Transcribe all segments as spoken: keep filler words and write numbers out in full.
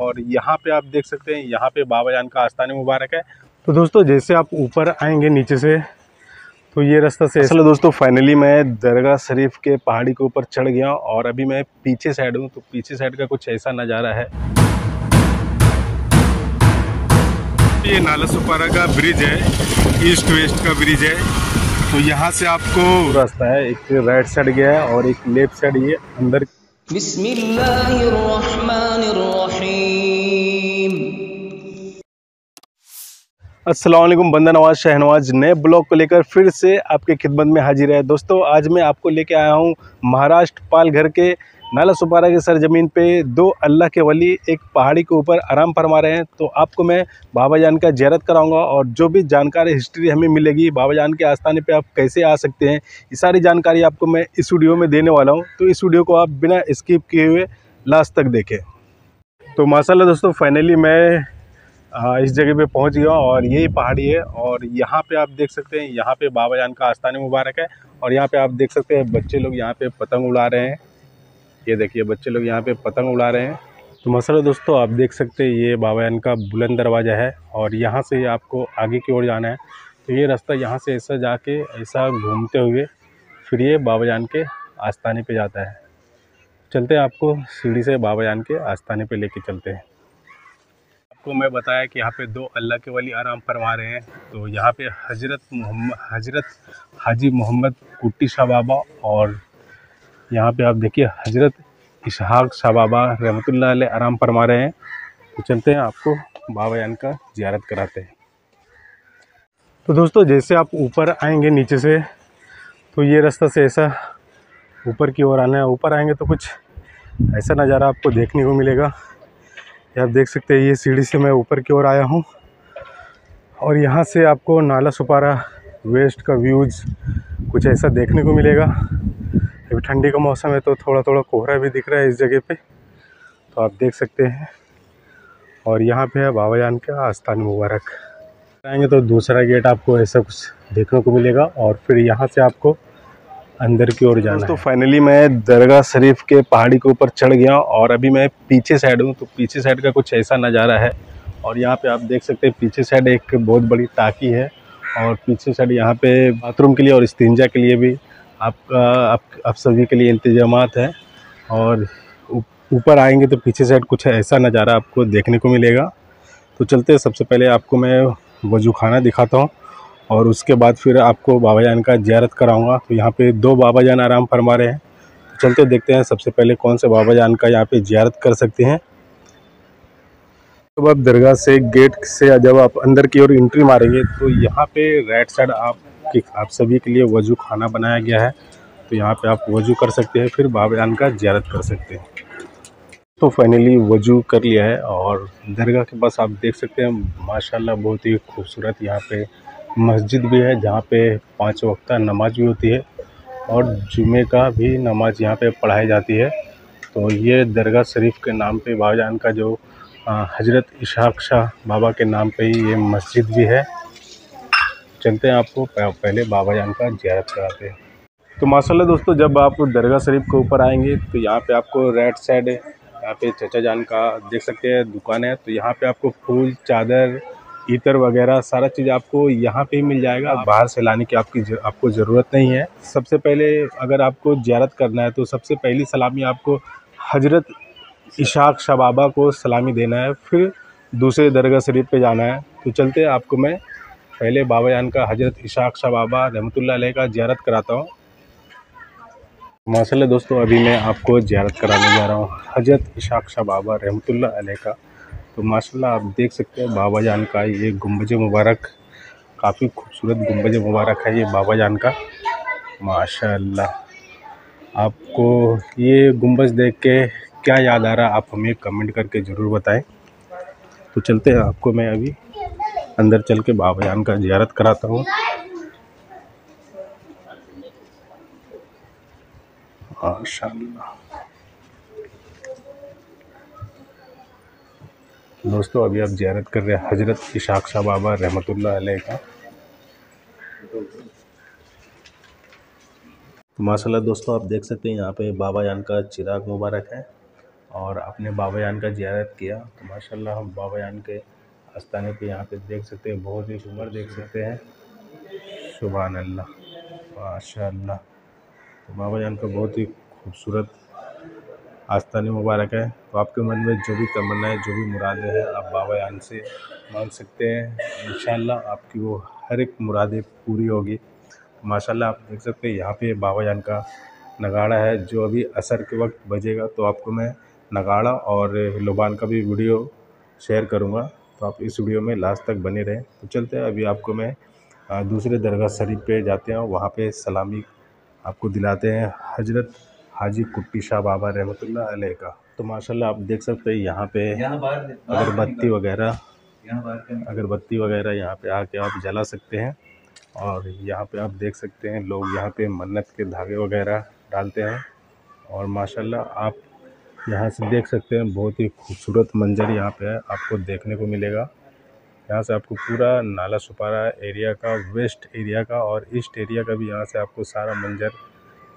और यहाँ पे आप देख सकते हैं, यहाँ पे बाबा जान का आस्थान मुबारक है। तो दोस्तों जैसे आप ऊपर आएंगे नीचे से तो ये रास्ता से चलो। दोस्तों फाइनली मैं दरगाह शरीफ के पहाड़ी के ऊपर चढ़ गया और अभी मैं पीछे साइड हूँ। तो पीछे साइड का कुछ ऐसा नज़ारा है। ये नालासोपारा का ब्रिज है, ईस्ट वेस्ट का ब्रिज है। तो यहाँ से आपको रास्ता है, एक राइट साइड गया है और एक लेफ्ट साइड ये अंदर। अस्सलाम वालेकुम, बंदा नवाज शाहनवाज नए ब्लॉग को लेकर फिर से आपके खिदमत में हाजिर है। दोस्तों आज मैं आपको लेके आया हूँ महाराष्ट्र पालघर के नालासोपारा के सरजमीन पे। दो अल्लाह के वली एक पहाड़ी के ऊपर आराम फरमा रहे हैं। तो आपको मैं बाबा जान का ज़ियारत कराऊंगा और जो भी जानकारी हिस्ट्री हमें मिलेगी, बाबा जान के आस्थाने पे आप कैसे आ सकते हैं, ये सारी जानकारी आपको मैं इस वीडियो में देने वाला हूँ। तो इस वीडियो को आप बिना स्किप किए हुए लास्ट तक देखें। तो माशाल्लाह दोस्तों फाइनली मैं इस जगह पे पहुंच गया और यही पहाड़ी है और यहाँ पे आप देख सकते हैं, यहाँ पे बाबा जान का आस्थान मुबारक है। और यहाँ पे आप देख सकते हैं बच्चे लोग यहाँ पे पतंग उड़ा रहे हैं। ये देखिए बच्चे लोग यहाँ पे पतंग उड़ा रहे हैं। तो मसला दोस्तों आप देख सकते हैं ये बाबा जान का बुलंद दरवाज़ा है और यहाँ से आपको आगे की ओर जाना है। तो ये रास्ता यहाँ से ऐसा जाके ऐसा घूमते हुए फिर ये बाबा जान के आस्थाने पर जाता है। चलते हैं, आपको सीढ़ी से बाबा जान के आस्थाने पर लेके चलते हैं। को मैं बताया कि यहाँ पे दो अल्लाह के वली आराम फरमा रहे हैं। तो यहाँ पे हजरत मोहम्मद हजरत हाजी मोहम्मद कुट्टी शाह बाबा और यहाँ पे आप देखिए हजरत इसहाक शाह बाबा रहमतुल्लाह अलैह आराम फरमा रहे हैं। तो चलते हैं, आपको बाबा जान का ज़ियारत कराते हैं। तो दोस्तों जैसे आप ऊपर आएंगे नीचे से तो ये रास्ता से ऐसा ऊपर की ओर आना है। ऊपर आएँगे तो कुछ ऐसा नज़ारा आपको देखने को मिलेगा। आप देख सकते हैं ये सीढ़ी से मैं ऊपर की ओर आया हूँ और यहाँ से आपको नालासोपारा वेस्ट का व्यूज़ कुछ ऐसा देखने को मिलेगा। अभी ठंडी का मौसम है तो थोड़ा थोड़ा कोहरा भी दिख रहा है इस जगह पे, तो आप देख सकते हैं। और यहाँ पे है बाबा जान का आस्थान मुबारक। आएँगे तो दूसरा गेट आपको ऐसा कुछ देखने को मिलेगा और फिर यहाँ से आपको अंदर की ओर जाना है। तो फाइनली मैं दरगाह शरीफ के पहाड़ी के ऊपर चढ़ गया और अभी मैं पीछे साइड हूँ। तो पीछे साइड का कुछ ऐसा नज़ारा है और यहाँ पे आप देख सकते हैं पीछे साइड एक बहुत बड़ी टाकी है और पीछे साइड यहाँ पे बाथरूम के लिए और इस्तिंजा के लिए भी आपका आप, आप सभी के लिए इंतजामात है। और ऊपर आएंगे तो पीछे साइड कुछ ऐसा नज़ारा आपको देखने को मिलेगा। तो चलते, सबसे पहले आपको मैं वजू खाना दिखाता हूँ और उसके बाद फिर आपको बाबा जान का ज़ियारत कराऊंगा। तो यहाँ पे दो बाबा जान आराम फरमा रहे हैं। तो चलते देखते हैं सबसे पहले कौन से बाबा जान का यहाँ पे ज़ियारत कर सकते हैं। तो आप दरगाह से गेट से जब आप अंदर की ओर एंट्री मारेंगे तो यहाँ पे राइट साइड आप आप सभी के लिए वजू खाना बनाया गया है। तो यहाँ पर आप वजू कर सकते हैं, फिर बाबा जान का ज़ियारत कर सकते हैं। तो फाइनली वजू कर लिया है और दरगाह के पास आप देख सकते हैं माशाल्लाह बहुत ही खूबसूरत यहाँ पे मस्जिद भी है जहाँ पे पाँच वक्ता नमाज भी होती है और जुमे का भी नमाज यहाँ पे पढ़ाई जाती है। तो ये दरगाह शरीफ के नाम पे बाबा जान का जो हजरत इसहाक शाह बाबा के नाम पे ही ये मस्जिद भी है। चलते हैं, आपको पहले बाबा जान का ज़ियारत कराते हैं। तो माशाल्लाह दोस्तों जब आप दरगाह शरीफ के ऊपर आएंगे तो यहाँ पे आपको राइट साइड यहाँ पे चचा जान का देख सकते हैं दुकान है। तो यहाँ पर आपको फूल चादर इतर वगैरह सारा चीज़ आपको यहाँ पे ही मिल जाएगा। बाहर से लाने की आपकी जर, आपको ज़रूरत नहीं है। सबसे पहले अगर आपको ज़ियारत करना है तो सबसे पहली सलामी आपको हजरत इसहाक शाह बाबा को सलामी देना है, फिर दूसरे दरगाह शरीफ पे जाना है। तो चलते हैं, आपको मैं पहले बाबा जान का हजरत इसहाक शाह बाबा रहमतुल्लाह अलैह का ज़ियारत कराता हूँ। माशाल्लाह दोस्तों अभी मैं आपको ज़ियारत कराने जा रहा हूँ हजरत इसहाक शाह बाबा रहमतुल्लाह अलैह का। तो माशाल्लाह आप देख सकते हैं बाबा जान का ये गुंबज मुबारक, काफ़ी खूबसूरत गुंबज मुबारक है ये बाबा जान का। माशाल्लाह आपको ये गुंबज देख के क्या याद आ रहा आप हमें कमेंट करके ज़रूर बताएं। तो चलते हैं, आपको मैं अभी अंदर चल के बाबा जान का ज़ियारत कराता हूँ। माशाल्लाह दोस्तों अभी आप ज़ियारत कर रहे हैं हजरत इसहाक शाह बाबा रहमतुल्लाह अलैह का। माशाल्लाह दोस्तों आप देख सकते हैं यहाँ पे बाबा जान का चिराग मुबारक है और अपने बाबा जान का ज़ियारत किया। तो माशाल्लाह हम बाबा जान के आस्थाने पे यहाँ पे देख सकते हैं, बहुत ही सुंदर देख सकते हैं। सुभान अल्लाह, माशाल्लाह। तो बाबा जान का बहुत ही खूबसूरत आस्थाने मुबारक है। तो आपके मन में जो भी तमन्नाएं, जो भी मुरादें हैं, आप बाबा जान से मांग सकते हैं। इंशाल्लाह आपकी वो हर एक मुरादें पूरी होगी। माशाल्लाह आप देख सकते हैं यहाँ पे बाबा जान का नगाड़ा है जो अभी असर के वक्त बजेगा। तो आपको मैं नगाड़ा और लोबान का भी वीडियो शेयर करूँगा, तो आप इस वीडियो में लास्ट तक बने रहें। तो चलते हैं, अभी आपको मैं दूसरे दरगाह शरीफ पे जाते हैं, वहाँ पे सलामी आपको दिलाते हैं हजरत हाजी कुट्टी शाह बाबा रहमतुल्लाह अलैह का। तो माशाल्लाह आप देख सकते हैं यहाँ पे अगरबत्ती वगैरह अगरबत्ती वगैरह यहाँ पे आके आप जला सकते हैं। और यहाँ पे आप देख सकते हैं लोग यहाँ पे मन्नत के धागे वगैरह डालते हैं। और माशाल्लाह आप यहाँ से देख सकते हैं, बहुत ही खूबसूरत मंजर यहाँ पे है, आपको देखने को मिलेगा। यहाँ से आपको पूरा नालासोपारा एरिया का, वेस्ट एरिया का और ईस्ट एरिया का भी यहाँ से आपको सारा मंजर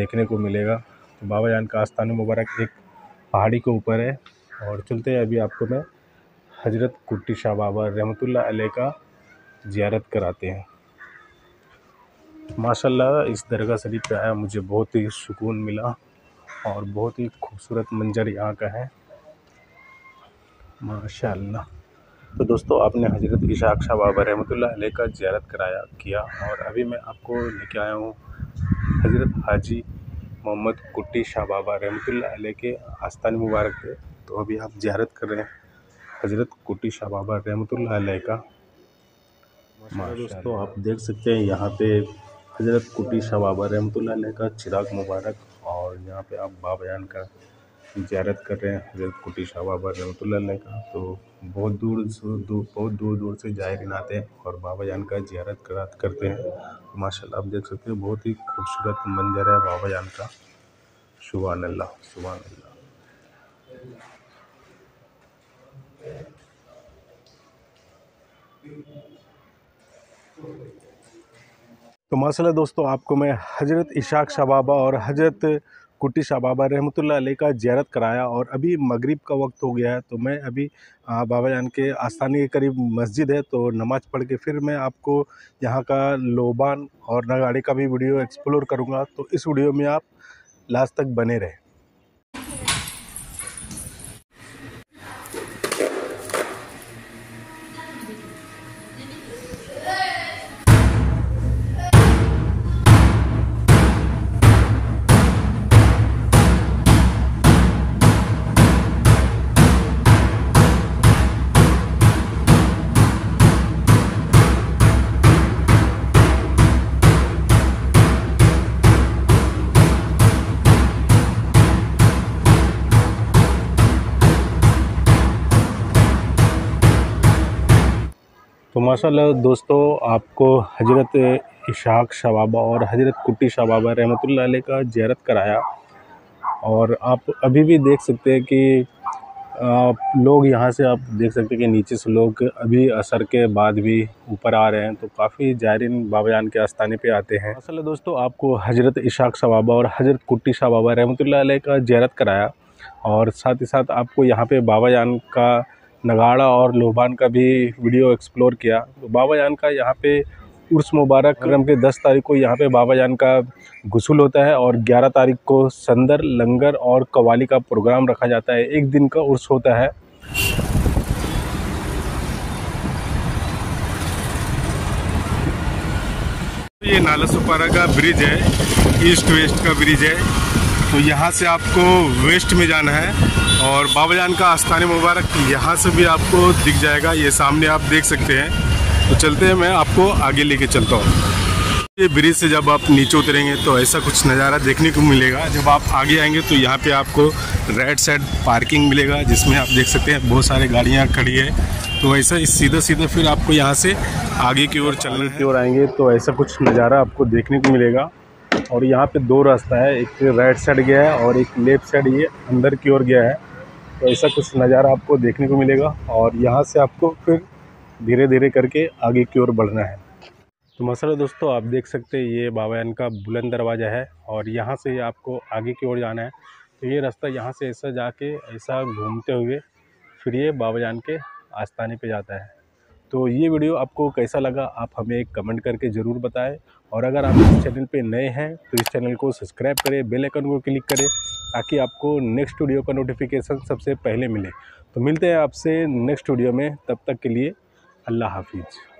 देखने को मिलेगा। तो बाबा जान का आस्थान मुबारक एक पहाड़ी के ऊपर है। और चलते हैं, अभी आपको मैं हजरत कुट्टी शाह बाबा रहमतुल्लाह अलैह का ज़ियारत कराते हैं। माशाल्लाह इस दरगाह शरीफ पे आया, मुझे बहुत ही सुकून मिला और बहुत ही खूबसूरत मंजर यहाँ का है, माशाल्लाह। तो दोस्तों, आपने हजरत इशाक शाह बाबा रहमतुल्लाह अलैह का ज़ियारत कराया किया। और अभी मैं आपको लेके आया हूँ हजरत हाजी मोहम्मद कुट्टी शाह बाबा रहमतुल्लाह अलैह के आस्थान मुबारक पे। तो अभी आप ज़ियारत कर रहे हैं हजरत कुट्टी शाह बाबा रहमतुल्लाह अलैह का। दोस्तों, आप देख सकते हैं यहाँ पे हजरत कुट्टी शाह बाबा रहमतुल्लाह अलैह का चिराग मुबारक। और यहाँ पे आप बाबा जान का ज़ियारत कर रहे हैं हजरत कुट्टी शाह बाबा रहमतुल्लाह अलैह का। तो बहुत दूर दूर बहुत दूर दूर से जायरीन आते हैं और बाबा जान का ज़ियारत करा करते हैं। तो माशाल्लाह आप देख सकते हैं, बहुत ही खूबसूरत मंजर है बाबा जान का। सुभान अल्लाह, सुभान अल्लाह। तो माशाल्लाह दोस्तों, आपको मैं हजरत इशाक शाह बाबा और हजरत कुट्टी शाह बाबा रहमतुल्लाह अलैह का ज़ियारत कराया। और अभी मगरिब का वक्त हो गया है, तो मैं अभी बाबा जान के आस्थाने के करीब मस्जिद है, तो नमाज़ पढ़ के फिर मैं आपको यहाँ का लोबान और नगाड़े का भी वीडियो एक्सप्लोर करूँगा। तो इस वीडियो में आप लास्ट तक बने रहें। तो माशाल्लाह दोस्तों, आपको हजरत इशाक शाह बाबा और हजरत कुट्टी शाह बाबा रहमतुल्लाह अलैह का ज़ियारत कराया। और आप अभी भी देख सकते हैं कि आप लोग यहाँ से आप देख सकते हैं कि नीचे से लोग अभी असर के बाद भी ऊपर आ रहे हैं। तो काफ़ी जायरीन बाबा जान के आस्थाने पे आते हैं। माशाल्लाह दोस्तों, आपको हजरत इशाक शाह बाबा और हजरत कुट्टी शाह बाबा रहमतुल्लाह अलैह का ज़ियारत कराया। और साथ ही साथ आपको यहाँ पर बाबा जान का नगाड़ा और लोबान का भी वीडियो एक्सप्लोर किया। तो बाबा जान का यहाँ पे उर्स मुबारक करम के दस तारीख को यहाँ पे बाबा जान का गुसूल होता है। और ग्यारह तारीख को संदर, लंगर और कवाली का प्रोग्राम रखा जाता है। एक दिन का उर्स होता है। ये नालासोपारा का ब्रिज है, ईस्ट वेस्ट का ब्रिज है। तो यहाँ से आपको वेस्ट में जाना है और बाबा जान का आस्थाने मुबारक यहाँ से भी आपको दिख जाएगा। ये सामने आप देख सकते हैं। तो चलते हैं, मैं आपको आगे लेके चलता हूँ। ये ब्रिज से जब आप नीचे उतरेंगे तो ऐसा कुछ नज़ारा देखने को मिलेगा। जब आप आगे आएंगे तो यहाँ पे आपको राइट साइड पार्किंग मिलेगा, जिसमें आप देख सकते हैं बहुत सारी गाड़ियाँ खड़ी है। तो ऐसा इस सीधा सीधा फिर आपको यहाँ से आगे की ओर चलने की ओर आएँगे तो ऐसा कुछ नज़ारा आपको देखने को मिलेगा। और यहाँ पे दो रास्ता है, एक राइट साइड गया है और एक लेफ़्ट साइड ये अंदर की ओर गया है। तो ऐसा कुछ नज़ारा आपको देखने को मिलेगा। और यहाँ से आपको फिर धीरे धीरे करके आगे की ओर बढ़ना है। तो मसला दोस्तों, आप देख सकते हैं ये बाबा जान का बुलंद दरवाज़ा है और यहाँ से आपको आगे की ओर जाना है। तो ये रास्ता यहाँ से ऐसा जाके ऐसा घूमते हुए फिर ये बाबा जान के आस्थाने पे जाता है। तो ये वीडियो आपको कैसा लगा आप हमें कमेंट करके ज़रूर बताएं, और अगर आप इस चैनल पे नए हैं तो इस चैनल को सब्सक्राइब करें, बेल आइकन को क्लिक करें ताकि आपको नेक्स्ट वीडियो का नोटिफिकेशन सबसे पहले मिले। तो मिलते हैं आपसे नेक्स्ट वीडियो में, तब तक के लिए अल्लाह हाफिज़।